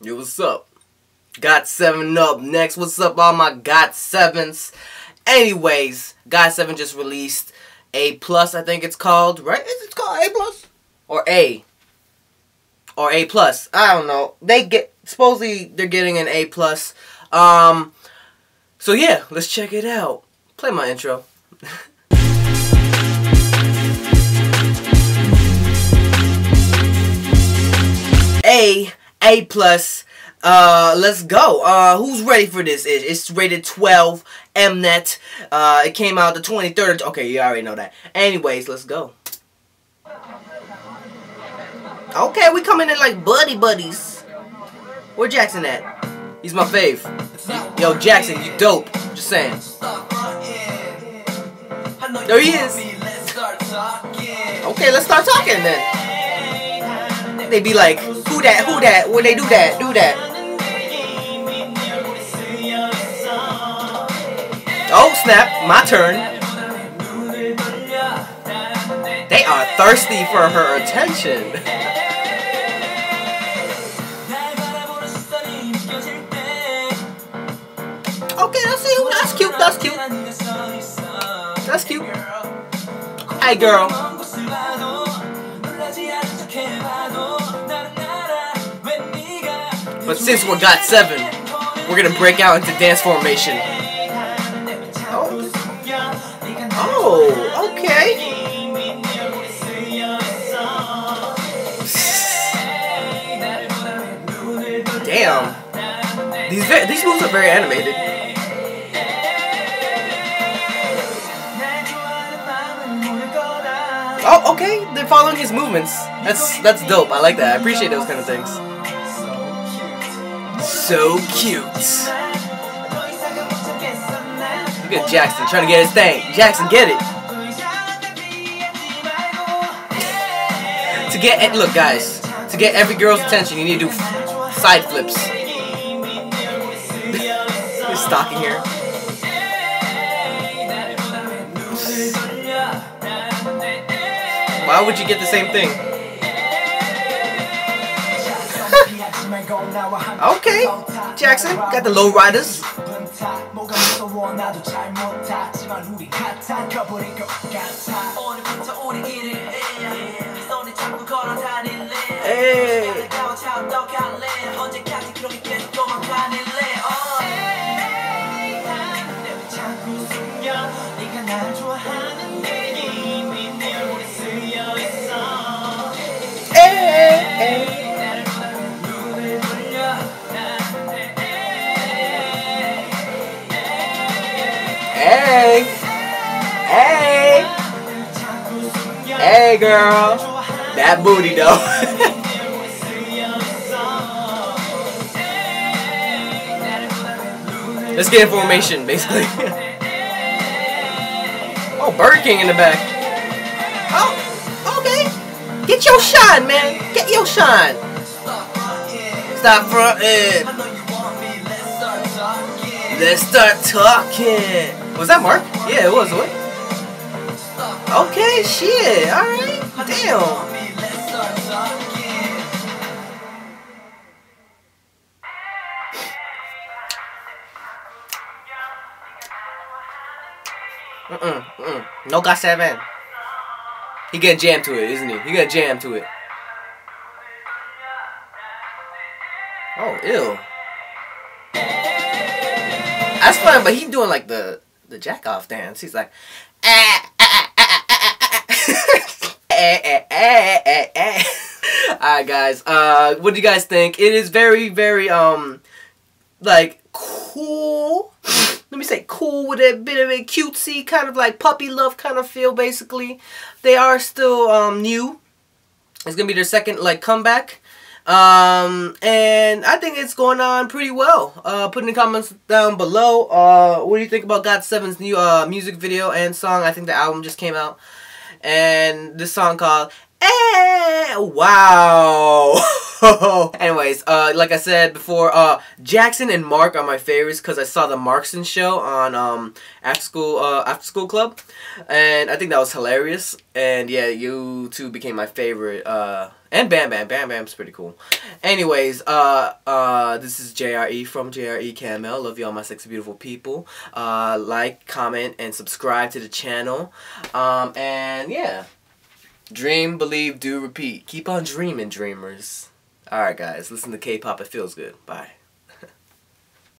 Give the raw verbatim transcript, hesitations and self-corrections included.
Yo, what's up? got seven up next. What's up, all my got sevens? Anyways, got seven just released A Plus, I think it's called, right? Is it called A Plus? Or A? Or A Plus? I don't know. They get, supposedly they're getting an A Plus. Um, so yeah, let's check it out. Play my intro. A, A Plus. Uh, let's go. Uh, who's ready for this? It's rated twelve, Mnet. Uh, it came out the twenty-third. Okay, you already know that. Anyways, let's go. Okay, we coming in like buddy buddies. Where Jackson at? He's my fave. Yo, Jackson, you dope. Just saying. There he is. Okay, let's start talking then. They be like, who that? Who that? When they do that, do that. Oh snap, my turn. They are thirsty for her attention. Okay, that's cute, that's cute, that's cute. That's cute. Hey girl. But since we're got seven, we're gonna break out into dance formation. Oh, okay. Damn. These very, these moves are very animated. Oh, okay. They're following his movements. That's that's dope. I like that. I appreciate those kind of things. So cute. Look at Jackson trying to get his thing. Jackson, get it. To get, look guys, to get every girl's attention, you need to do side flips. You're stalking here. Why would you get the same thing? Okay, Jackson, got the low riders. Hey. Hey! Hey! Hey, girl! That booty, though. Let's get in formation, basically. Oh, Burger King in the back. Oh, okay. Get your shine, man. Get your shine. Stop front end. Let's start talking. Was that Mark? Yeah, it was. What? Okay, shit. All right. Damn. Mm-mm. Mm-mm. No got seven. He getting jammed to it, isn't he? He getting jammed to it. Oh, ew. That's fine, but he doing like the... the jack-off dance. He's like, ah, ah, ah, ah, ah, ah. eh, eh, eh, eh, eh. Alright, guys. Uh, what do you guys think? It is very, very, um, like, cool. Let me say cool with a bit of a cutesy, kind of like puppy love kind of feel, basically. They are still, um, new. It's gonna be their second, like, comeback. Um, and I think it's going on pretty well. Uh, put in the comments down below, uh, what do you think about got seven's new, uh, music video and song? I think the album just came out. And this song called Hey, wow. Anyways, uh, like I said before, uh, Jackson and Mark are my favorites because I saw the Markson Show on um, After School uh, After School Club, and I think that was hilarious. And yeah, you two became my favorite. Uh, and Bam Bam, Bam Bam's pretty cool. Anyways, uh, uh, this is J R E from J R E K M L. Love you all, my sexy beautiful people. Uh, like, comment, and subscribe to the channel. Um, and yeah, dream, believe, do, repeat. Keep on dreaming, dreamers. Alright guys, listen to K-pop, it feels good. Bye.